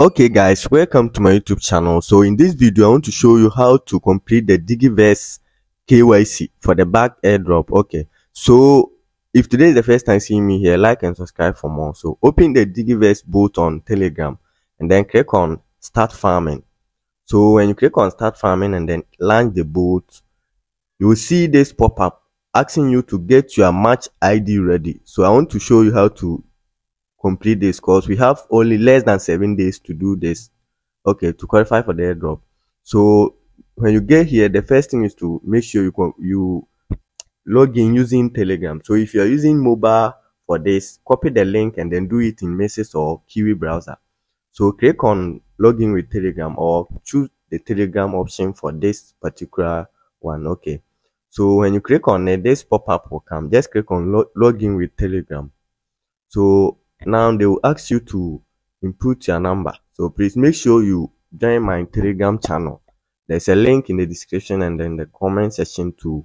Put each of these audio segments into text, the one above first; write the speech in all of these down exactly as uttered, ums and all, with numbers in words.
Okay guys, welcome to my YouTube channel. So in this video I want to show you how to complete the Digiverse K Y C for the B A C airdrop. Okay, so if today is the first time seeing me here, like and subscribe for more. So open the Digiverse boot on Telegram and then click on start farming. So when you click on start farming and then launch the boot, you will see this pop-up asking you to get your match I D ready. So I want to show you how to complete this because we have only less than seven days to do this, okay, to qualify for the airdrop. So when you get here, the first thing is to make sure you you log in using Telegram. So if you are using mobile for this, copy the link and then do it in Messages or Kiwi browser. So click on login with Telegram or choose the Telegram option for this particular one. Okay, so when you click on it, this pop-up will come. Just click on log login with Telegram. So now they will ask you to input your number, so please make sure you join my Telegram channel. There's a link in the description and then the comment section too.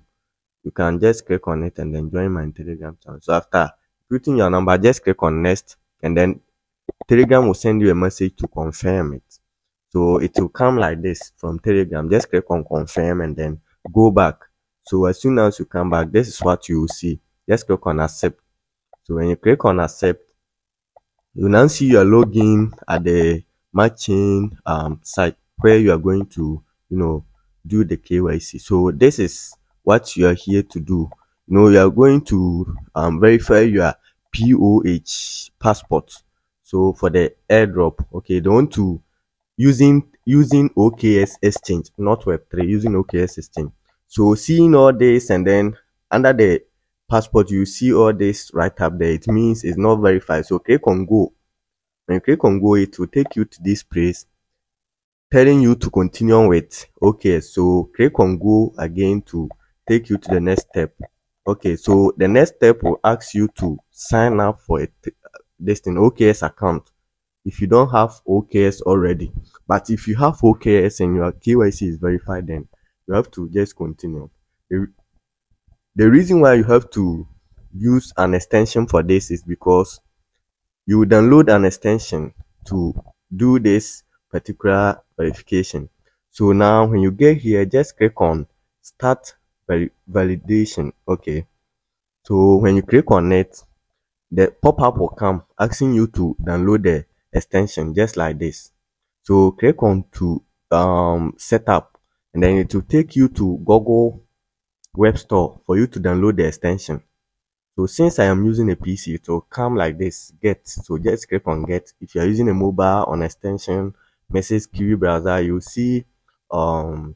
You can just click on it and then join my Telegram channel. So after putting your number, just click on next and then Telegram will send you a message to confirm it. So it will come like this from Telegram. Just click on confirm and then go back. So as soon as you come back, this is what you will see. Just click on accept. So when you click on accept, you now see your login at the matching um site where you are going to, you know, do the K Y C. So this is what you are here to do. You know, you are going to um verify your P O H passport. So for the airdrop, okay, they want to using using O K X exchange, not web three, using O K X exchange. So seeing all this and then under the passport, you see all this right up there. It means it's not verified. So click on go. When you click on go, it will take you to this place telling you to continue with. Okay, so click on go again to take you to the next step. Okay, so the next step will ask you to sign up for it, this thing, O K S account, if you don't have O K S already. But if you have O K S and your K Y C is verified, then you have to just continue. The reason why you have to use an extension for this is because you download an extension to do this particular verification. So now when you get here, just click on start validation. Okay, so when you click on it, the pop-up will come asking you to download the extension just like this. So click on to um setup and then it will take you to Google Web Store for you to download the extension. So since I am using a P C, it will come like this, get. So just click on get. If you are using a mobile on extension Messages, Kiwi browser, you see um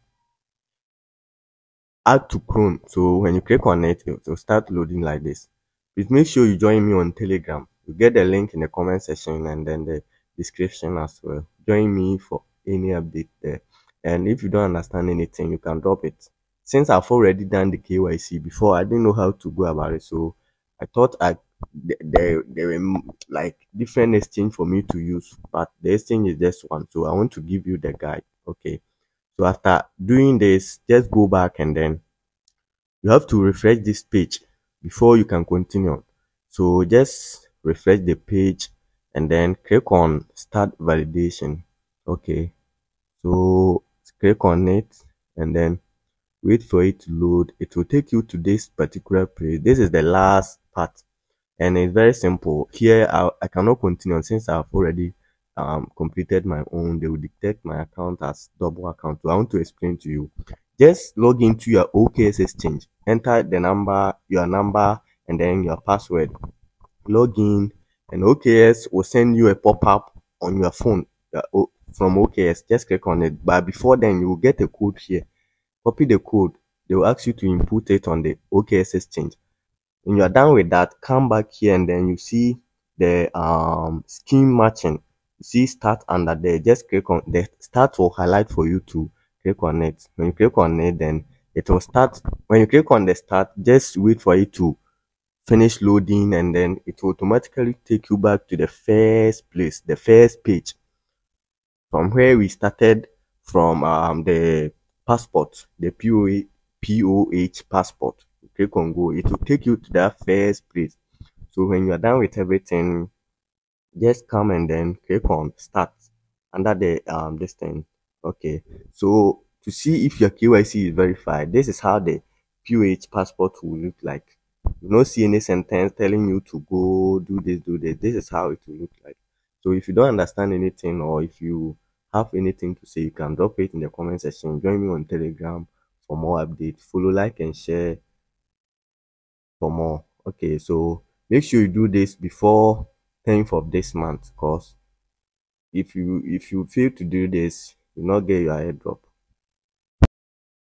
add to Chrome. So when you click on it, it will start loading like this. Please make sure you join me on Telegram. You get the link in the comment section and then the description as well. Join me for any update there. And if you don't understand anything, you can drop it. Since I've already done the K Y C before, I didn't know how to go about it. So I thought I there there were like different exchange for me to use, but the exchange is this one. So I want to give you the guide. Okay. So after doing this, just go back and then you have to refresh this page before you can continue. So just refresh the page and then click on start validation. Okay. So click on it and then wait for it to load. It will take you to this particular place. This is the last part and it's very simple. Here i, I cannot continue since I've already um completed my own. They will detect my account as double account. So I want to explain to you. Just log into your O K S exchange, enter the number, your number and then your password, log in, and O K S will send you a pop-up on your phone uh, from O K S. Just click on it, but before then you will get a code here. Copy the code. They will ask you to input it on the O K S exchange. When you are done with that, come back here and then you see the um scheme matching. You see start under there. Just click on the start will highlight for you to click on it. When you click on it, then it will start. When you click on the start, just wait for it to finish loading and then it will automatically take you back to the first place, the first page from where we started from um the passport, the P O H passport. You click on go, it will take you to that first place. So when you are done with everything, just come and then click on start. under the um this thing. Okay, so to see if your K Y C is verified, this is how the P O H passport will look like. You don't see any sentence telling you to go do this, do this. This is how it will look like. So if you don't understand anything, or if you have anything to say, you can drop it in the comment section. Join me on Telegram for more updates. Follow, like, and share for more. Okay, so make sure you do this before tenth of this month, because if you if you fail to do this, you will not get your airdrop.